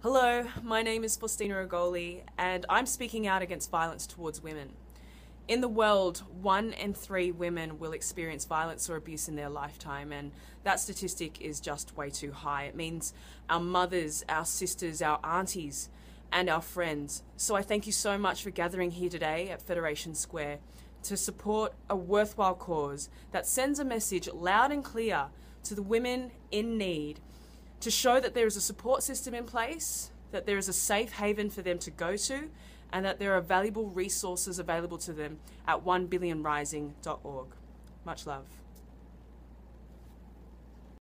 Hello, my name is Faustina Agolley, and I'm speaking out against violence towards women. In the world, 1 in 3 women will experience violence or abuse in their lifetime, and that statistic is just way too high. It means our mothers, our sisters, our aunties, and our friends. So I thank you so much for gathering here today at Federation Square to support a worthwhile cause that sends a message loud and clear to the women in need, to show that there is a support system in place, that there is a safe haven for them to go to, and that there are valuable resources available to them at 1billionrising.org. Much love.